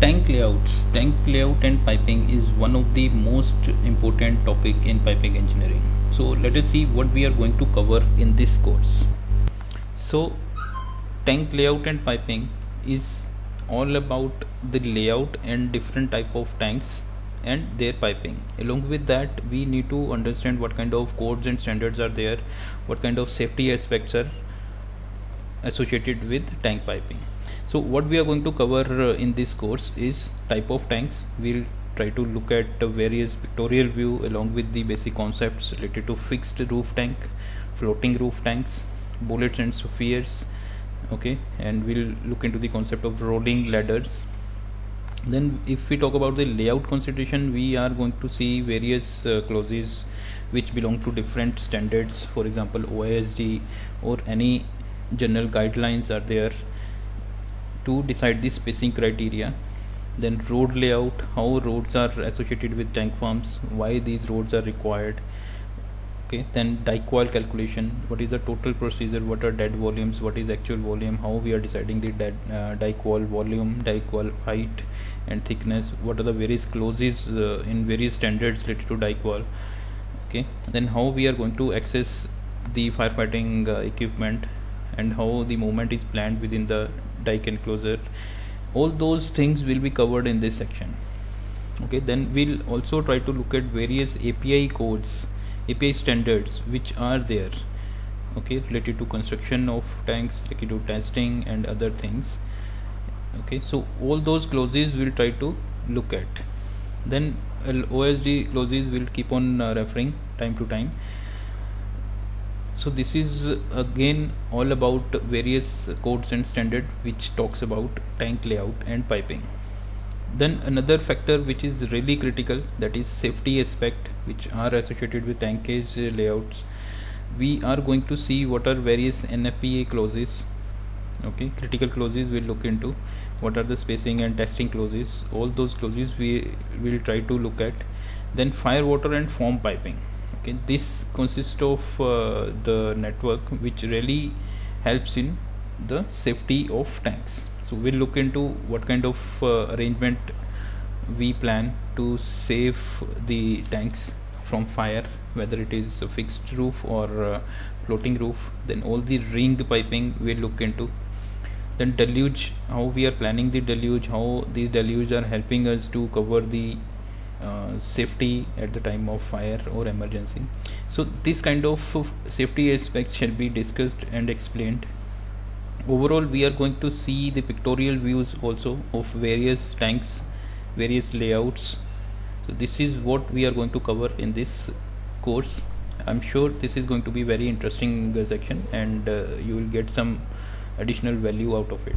Tank layout and piping is one of the most important topic in piping engineering. So let us see what we are going to cover in this course. So tank layout and piping is all about the layout and different type of tanks and their piping. Along with that, we need to understand what kind of codes and standards are there, what kind of safety aspects are associated with tank piping. So what we are going to cover in this course is type of tanks. We'll try to look at various pictorial view along with the basic concepts related to fixed roof tank, floating roof tanks, bullets and spheres, okay, and we'll look into the concept of rolling ladders. Then if we talk about the layout consideration, we are going to see various clauses which belong to different standards, for example OISD or any general guidelines are there to decide the spacing criteria. Then road layout, how roads are associated with tank farms, why these roads are required, okay. Then dickwall calculation, what is the total procedure, what are dead volumes, what is actual volume, how we are deciding the dickwall volume, dickwall height and thickness, what are the various clauses in various standards related to dickwall, okay. Then how we are going to access the firefighting equipment and how the movement is planned within the dike enclosure. All those things will be covered in this section, okay. Then we'll also try to look at various API codes, API standards which are there, okay, related to construction of tanks, related to testing and other things, okay. So all those clauses we'll try to look at. Then OISD clauses we'll keep on referring time to time. So this is again all about various codes and standard which talks about tank layout and piping. Then another factor which is really critical, that is safety aspect which are associated with tankage layouts. We are going to see what are various NFPA clauses, okay, critical clauses we'll look into, what are the spacing and testing clauses, all those clauses we will try to look at. Then fire, water and foam piping. Okay, this consists of the network which really helps in the safety of tanks. So we'll look into what kind of arrangement we plan to save the tanks from fire, whether it is a fixed roof or floating roof. Then all the ring piping we'll look into. Then deluge, how we are planning the deluge, how these deluge are helping us to cover the safety at the time of fire or emergency. So this kind of safety aspects shall be discussed and explained. Overall we are going to see the pictorial views also of various tanks, various layouts. So this is what we are going to cover in this course. I'm sure this is going to be very interesting section and you will get some additional value out of it.